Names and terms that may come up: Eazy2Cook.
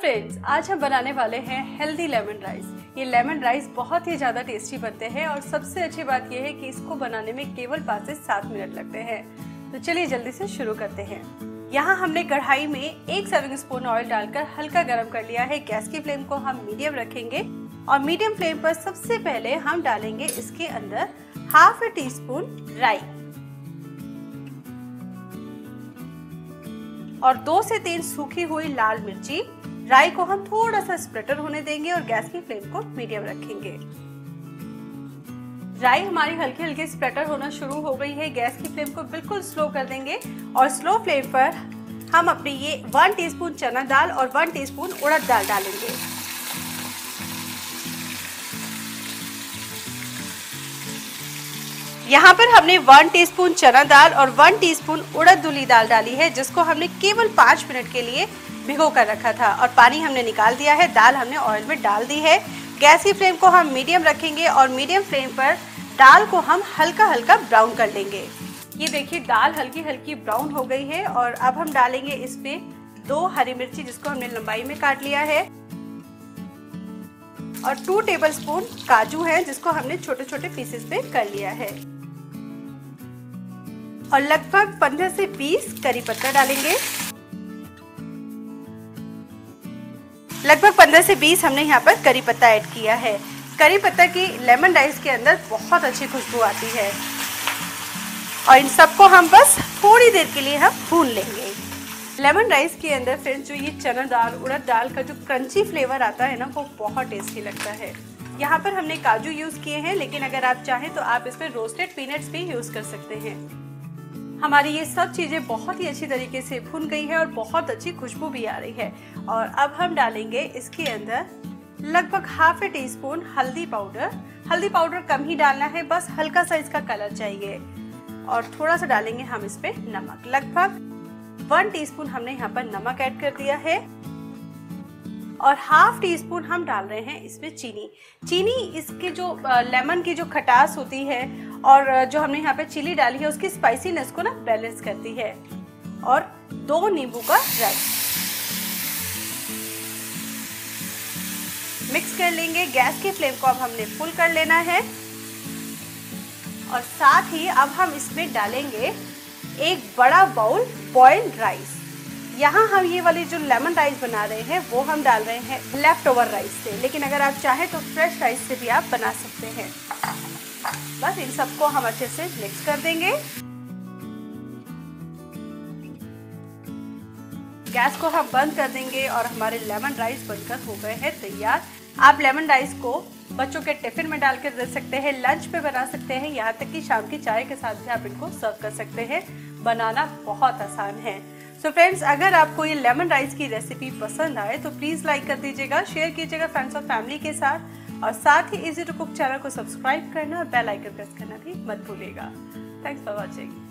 Friends, आज हम बनाने वाले हैं हेल्दी लेमन राइस। ये लेमन राइस बहुत ही ज़्यादा टेस्टी बनते हैं और सबसे अच्छी बात यह है कि इसको बनाने में केवल 5 से 7 मिनट लगते हैं। तो चलिए जल्दी से शुरू करते हैं। यहाँ हमने कढ़ाई में 1 serving spoon ऑयल डालकर हल्का गर्म कर लिया है। गैस की फ्लेम को हम मीडियम रखेंगे और मीडियम फ्लेम पर सबसे पहले हम डालेंगे इसके अंदर 1/2 टीस्पून राई और 2 से 3 सूखी हुई लाल मिर्ची। राई को हम थोड़ा सा स्प्लिटर होने देंगे और गैस की फ्लेम को मीडियम रखेंगे। राई हमारी हल्की हल्की स्प्लिटर होना शुरू हो गई है। गैस की फ्लेम को बिल्कुल स्लो कर देंगे और स्लो फ्लेम पर हम अपने ये 1 टीस्पून चना दाल और 1 टीस्पून उड़द दाल डालेंगे। यहाँ पर हमने 1 टीस्पून चना दाल और 1 टीस्पून उड़द धुली दाल डाली है, जिसको हमने केवल 5 मिनट के लिए भिगो कर रखा था और पानी हमने निकाल दिया है। दाल हमने ऑयल में डाल दी है। गैस की फ्लेम को हम मीडियम रखेंगे और मीडियम फ्लेम पर दाल को हम हल्का हल्का ब्राउन कर लेंगे। ये देखिए दाल हल्की हल्की ब्राउन हो गई है और अब हम डालेंगे इसमें 2 हरी मिर्ची, जिसको हमने लंबाई में काट लिया है, और 2 टेबलस्पून काजू है, जिसको हमने छोटे छोटे पीसेस में कर लिया है, और लगभग 15 से 20 करी पत्ता डालेंगे। लगभग 15 से 20 हमने यहाँ पर करी पत्ता ऐड किया है। करी पत्ता की लेमन राइस के अंदर बहुत अच्छी खुशबू आती है और इन सबको हम बस थोड़ी देर के लिए हम भून लेंगे। लेमन राइस के अंदर फ्रेंड्स जो ये चना दाल उड़द दाल का जो क्रंची फ्लेवर आता है ना, वो बहुत टेस्टी लगता है। यहाँ पर हमने काजू यूज़ किए हैं, लेकिन अगर आप चाहें तो आप इसमें रोस्टेड पीनट्स भी यूज़ कर सकते हैं। हमारी ये सब चीज़ें बहुत ही अच्छी तरीके से भुन गई है और बहुत अच्छी खुशबू भी आ रही है। और अब हम डालेंगे इसके अंदर लगभग 1/2 टीस्पून हल्दी पाउडर। हल्दी पाउडर कम ही डालना है, बस हल्का सा इसका कलर चाहिए। और थोड़ा सा डालेंगे हम इसमें नमक। लगभग 1 टीस्पून हमने यहाँ पर नमक ऐड कर दिया है और 1/2 टीस्पून हम डाल रहे हैं इसमें चीनी। चीनी इसके जो लेमन की जो खटास होती है और जो हमने यहाँ पे चिली डाली है उसकी स्पाइसीनेस को ना बैलेंस करती है, और 2 नींबू का रस मिक्स कर लेंगे। गैस की फ्लेम को अब हमने फुल कर लेना है और साथ ही अब हम इसमें डालेंगे 1 बड़ा बाउल बॉइल्ड राइस। यहाँ हम ये वाली जो लेमन राइस बना रहे हैं वो हम डाल रहे हैं लेफ्ट ओवर राइस से, लेकिन अगर आप चाहें तो फ्रेश राइस से भी आप बना सकते हैं। बस इन सबको हम अच्छे से मिक्स कर देंगे। गैस को हम बंद कर देंगे और हमारे लेमन राइस बनकर हो गए हैं तैयार। आप लेमन राइस को बच्चों के टिफिन में डाल के दे सकते हैं, लंच पे बना सकते हैं, यहाँ तक कि शाम की चाय के साथ भी आप इनको सर्व कर सकते हैं। बनाना बहुत आसान है। सो फ्रेंड्स, अगर आपको ये लेमन राइस की रेसिपी पसंद आए तो प्लीज़ लाइक कर दीजिएगा, शेयर कीजिएगा फ्रेंड्स और फैमिली के साथ, और साथ ही इजी टू कुक चैनल को सब्सक्राइब करना और बेल आइकन प्रेस करना भी मत भूलिएगा। Thanks for watching.